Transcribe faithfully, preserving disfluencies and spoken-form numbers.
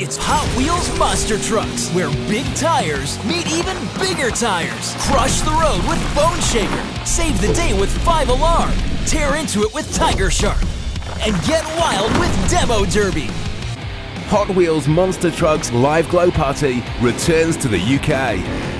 It's Hot Wheels Monster Trucks, where big tires meet even bigger tires. Crush the road with Bone Shaker. Save the day with Five Alarm. Tear into it with Tiger Shark. And get wild with Demo Derby. Hot Wheels Monster Trucks Live Glow Party returns to the U K.